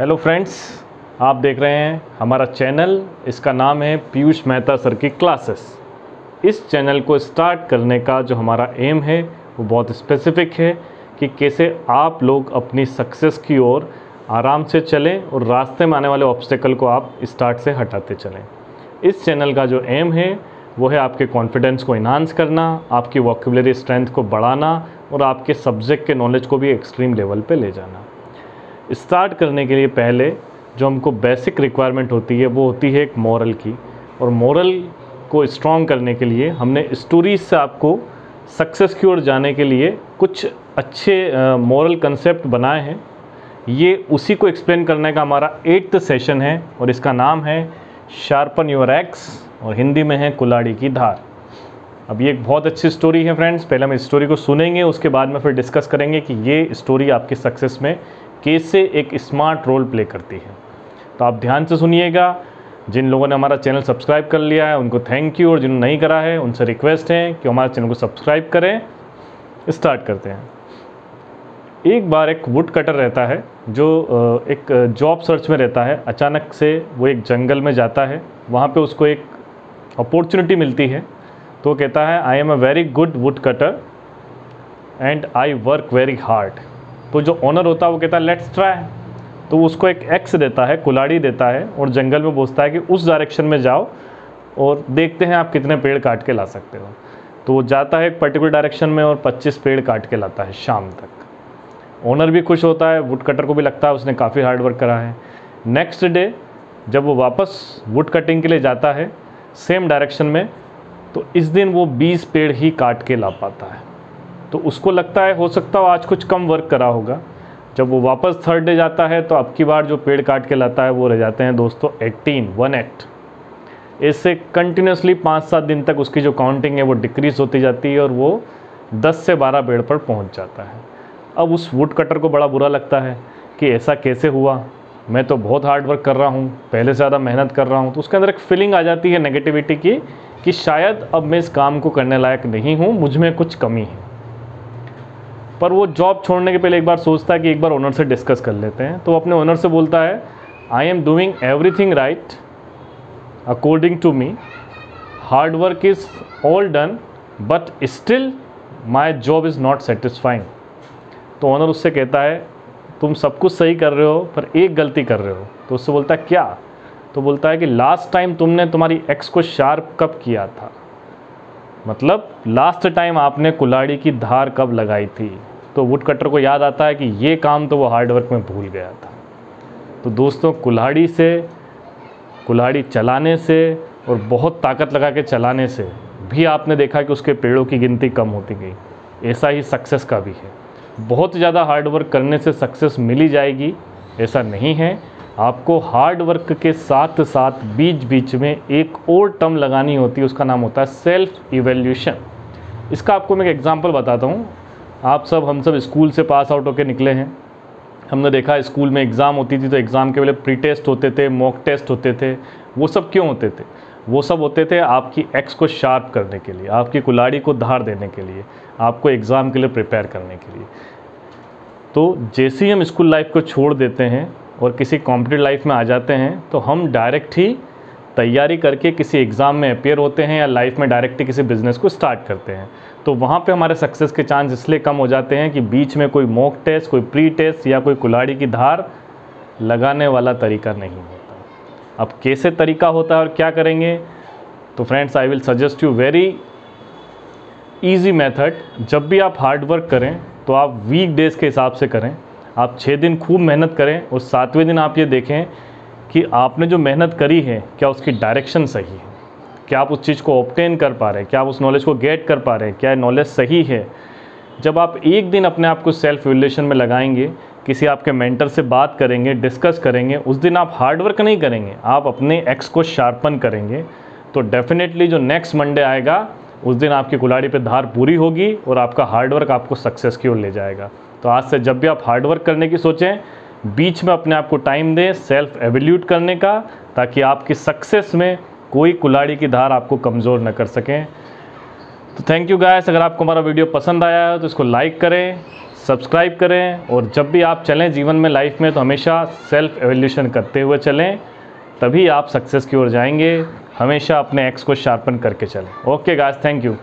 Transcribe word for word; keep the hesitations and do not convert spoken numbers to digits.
Hello friends, आप देख रहे हैं हमारा चैनल। इसका नाम है पीयूष मेहता सर की क्लासेस। इस चैनल को स्टार्ट करने का जो हमारा एम है वो बहुत स्पेसिफिक है कि कैसे आप लोग अपनी सक्सेस की ओर आराम से चलें और रास्ते में आने वाले ऑब्स्टेकल को आप स्टार्ट से हटाते चलें। इस चैनल का जो एम है वो है आपके कॉन्फिडेंस को इन्हांस करना, आपकी वोकैबुलरी स्ट्रेंथ को बढ़ाना और आपके सब्जेक्ट के नॉलेज को भी एक्सट्रीम लेवल पर ले जाना। स्टार्ट करने के लिए पहले जो हमको बेसिक रिक्वायरमेंट होती है वो होती है एक मॉरल की, और मॉरल को स्ट्रॉन्ग करने के लिए हमने स्टोरीज से आपको सक्सेस की ओर जाने के लिए कुछ अच्छे मॉरल कंसेप्ट बनाए हैं। ये उसी को एक्सप्लेन करने का हमारा एट्थ सेशन है और इसका नाम है शार्पन योर एक्स और हिंदी में है कुल्हाड़ी की धार। अब ये एक बहुत अच्छी स्टोरी है फ्रेंड्स। पहले हम इस स्टोरी को सुनेंगे, उसके बाद में फिर डिस्कस करेंगे कि ये स्टोरी आपके सक्सेस में कैसे एक स्मार्ट रोल प्ले करती है। तो आप ध्यान से सुनिएगा। जिन लोगों ने हमारा चैनल सब्सक्राइब कर लिया है उनको थैंक यू, और जिन्होंने नहीं करा है उनसे रिक्वेस्ट है कि हमारे चैनल को सब्सक्राइब करें। स्टार्ट करते हैं। एक बार एक वुड कटर रहता है जो एक जॉब सर्च में रहता है। अचानक से वो एक जंगल में जाता है, वहाँ पे उसको एक अपॉर्चुनिटी मिलती है। तो कहता है I am a very good wood cutter and I work very hard. तो जो ऑनर होता है वो कहता है लेट्स ट्राई। तो उसको एक एक्स देता है, कुल्हाड़ी देता है, और जंगल में बोलता है कि उस डायरेक्शन में जाओ और देखते हैं आप कितने पेड़ काट के ला सकते हो। तो वो जाता है एक पर्टिकुलर डायरेक्शन में और पच्चीस पेड़ काट के लाता है शाम तक। ऑनर भी खुश होता है, वुड कटर को भी लगता है उसने काफ़ी हार्ड वर्क करा है। नेक्स्ट डे जब वो वापस वुड कटिंग के लिए जाता है सेम डायरेक्शन में, तो इस दिन वो बीस पेड़ ही काट के ला पाता है। तो उसको लगता है हो सकता हो आज कुछ कम वर्क करा होगा। जब वो वापस थर्ड डे जाता है तो अब की बार जो पेड़ काट के लाता है वो रह जाते हैं दोस्तों अठारह, अठारह। ऐसे कंटिन्यूसली पाँच सात दिन तक उसकी जो काउंटिंग है वो डिक्रीज़ होती जाती है और वो दस से बारह पेड़ पर पहुंच जाता है। अब उस वुड कटर को बड़ा बुरा लगता है कि ऐसा कैसे हुआ, मैं तो बहुत हार्ड वर्क कर रहा हूँ, पहले से ज़्यादा मेहनत कर रहा हूँ। तो उसके अंदर एक फीलिंग आ जाती है नेगेटिविटी की कि शायद अब मैं इस काम को करने लायक नहीं हूँ, मुझ में कुछ कमी है। पर वो जॉब छोड़ने के पहले एक बार सोचता है कि एक बार ओनर से डिस्कस कर लेते हैं। तो अपने ओनर से बोलता है I am doing everything right according to me, hard work is all done but still my job is not satisfying. तो ओनर उससे कहता है तुम सब कुछ सही कर रहे हो पर एक गलती कर रहे हो। तो उससे बोलता है क्या? तो बोलता है कि लास्ट टाइम तुमने तुम्हारी एक्स को शार्प कब किया था, मतलब लास्ट टाइम आपने कुल्हाड़ी की धार कब लगाई थी। तो वुड कटर को याद आता है कि ये काम तो वो हार्ड वर्क में भूल गया था। तो दोस्तों कुल्हाड़ी से, कुल्हाड़ी चलाने से और बहुत ताकत लगा के चलाने से भी आपने देखा कि उसके पेड़ों की गिनती कम होती गई। ऐसा ही सक्सेस का भी है। बहुत ज़्यादा हार्ड वर्क करने से सक्सेस मिली जाएगी ऐसा नहीं है। आपको हार्ड वर्क के साथ साथ बीच बीच में एक और टर्म लगानी होती है, उसका नाम होता है सेल्फ इवैल्यूएशन। इसका आपको मैं एक एग्जांपल बताता हूँ। आप सब हम सब स्कूल से पास आउट होकर निकले हैं। हमने देखा स्कूल में एग्ज़ाम होती थी तो एग्ज़ाम के पहले प्री टेस्ट होते थे, मॉक टेस्ट होते थे। वो सब क्यों होते थे? वो सब होते थे आपकी एक्स को शार्प करने के लिए, आपकी कुल्हाड़ी को धार देने के लिए, आपको एग्ज़ाम के लिए प्रिपेयर करने के लिए। तो जैसे ही हम स्कूल लाइफ को छोड़ देते हैं और किसी कॉम्पिटिटिव लाइफ में आ जाते हैं तो हम डायरेक्ट ही तैयारी करके किसी एग्ज़ाम में अपेयर होते हैं या लाइफ में डायरेक्ट ही किसी बिज़नेस को स्टार्ट करते हैं। तो वहाँ पे हमारे सक्सेस के चांस इसलिए कम हो जाते हैं कि बीच में कोई मॉक टेस्ट, कोई प्री टेस्ट या कोई कुल्हाड़ी की धार लगाने वाला तरीका नहीं होता। अब कैसे तरीका होता है और क्या करेंगे? तो friends I will suggest you very easy method. जब भी आप हार्ड वर्क करें तो आप वीक डेज के हिसाब से करें। आप छः दिन खूब मेहनत करें और सातवें दिन आप ये देखें कि आपने जो मेहनत करी है क्या उसकी डायरेक्शन सही है, क्या आप उस चीज़ को ऑब्टेन कर पा रहे हैं, क्या आप उस नॉलेज को गेट कर पा रहे हैं, क्या नॉलेज सही है। जब आप एक दिन अपने आप को सेल्फ इवैल्यूएशन में लगाएंगे, किसी आपके मेंटर से बात करेंगे, डिस्कस करेंगे, उस दिन आप हार्डवर्क नहीं करेंगे, आप अपने एक्स को शार्पन करेंगे, तो डेफिनेटली जो नेक्स्ट मंडे आएगा उस दिन आपकी कुल्हाड़ी पर धार पूरी होगी और आपका हार्डवर्क आपको सक्सेस की ओर ले जाएगा। तो आज से जब भी आप हार्डवर्क करने की सोचें, बीच में अपने आप को टाइम दें सेल्फ एवेल्यूट करने का, ताकि आपकी सक्सेस में कोई कुल्हाड़ी की धार आपको कमज़ोर न कर सकें। तो थैंक यू गाइस। अगर आपको हमारा वीडियो पसंद आया है तो इसको लाइक करें, सब्सक्राइब करें। और जब भी आप चलें जीवन में, लाइफ में, तो हमेशा सेल्फ एवोल्यूशन करते हुए चलें, तभी आप सक्सेस की ओर जाएंगे। हमेशा अपने एक्स को शार्पन करके चलें। Okay guys, thank you.